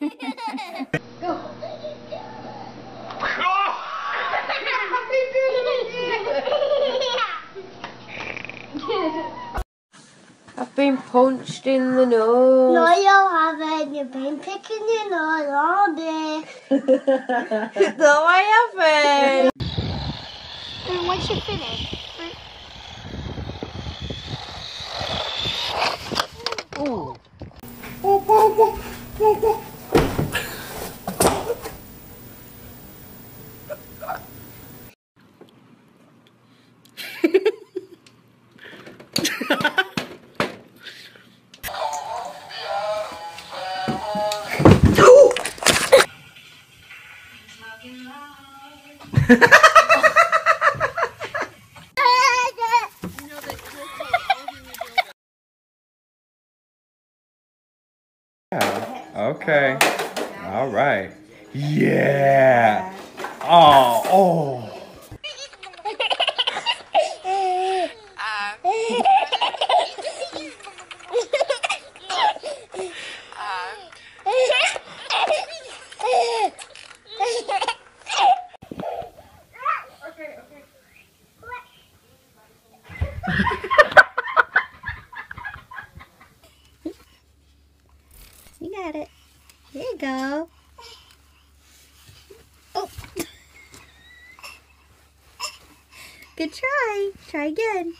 Go. I've been punched in the nose. No, you haven't. You've been picking your nose all day. No, I haven't. And once you finish. Oh. Oh, oh, oh, oh. Yeah. Okay. All right. Yeah. Oh. Oh. You got it. There you go. Oh. Good try. Try again.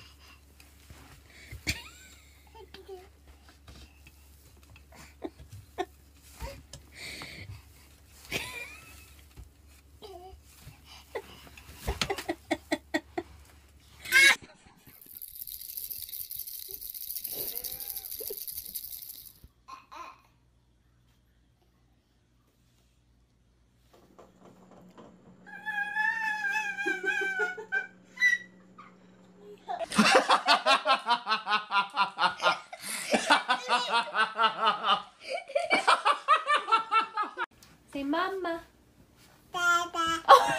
Say mama. Dada. Oh.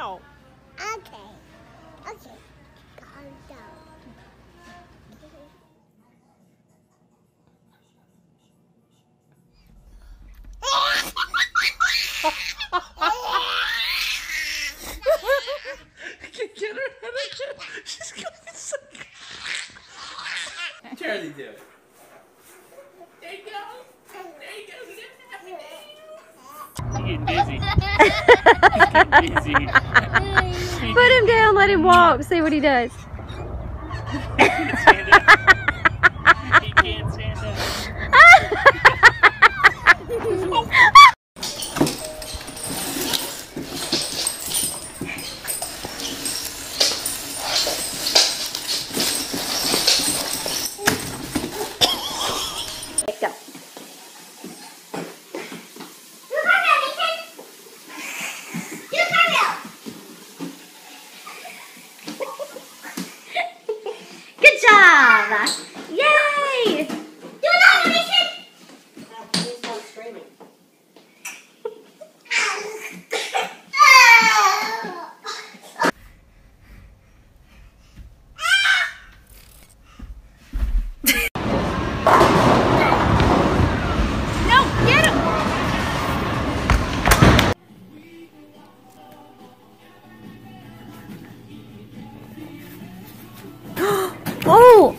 Ow. Okay. Calm down. I can't get her out of here. She's going to suck. Charlie do. There you go. He's getting dizzy. Put him down, let him walk, see what he does. He can't stand up. He can't stand up. Yay! Do not miss it! Oh, please stop screaming. No, get him! Oh!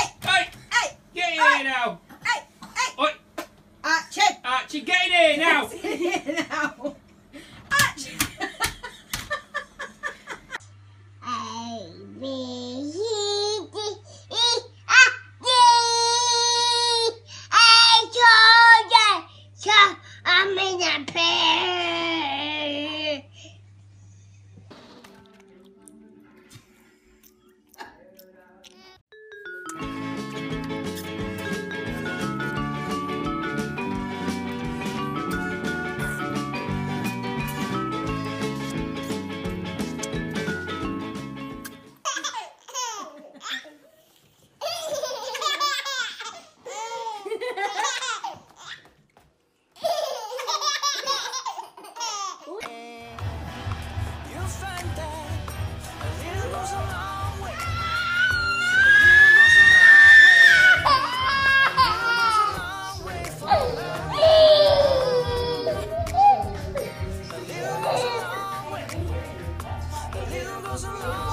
hey, hey, get in now! Hey, hey, Archie, get in now! Get in now! Archie! Goes along.